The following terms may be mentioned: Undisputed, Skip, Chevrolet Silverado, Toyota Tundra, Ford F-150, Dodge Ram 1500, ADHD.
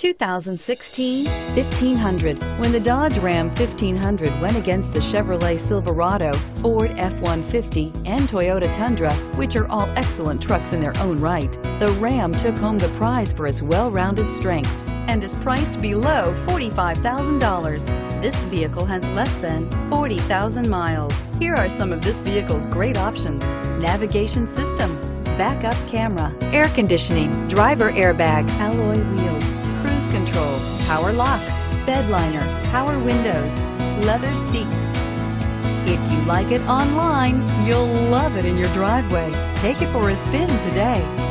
2016 1500. When the Dodge Ram 1500 went against the Chevrolet Silverado, Ford F-150, and Toyota Tundra, which are all excellent trucks in their own right, the Ram took home the prize for its well-rounded strengths and is priced below $45,000. This vehicle has less than 40,000 miles. Here are some of this vehicle's great options: navigation system, backup camera, air conditioning, driver airbag, alloy wheels, control, power locks, bed liner, power windows, leather seats. If you like it online, you'll love it in your driveway. Take it for a spin today.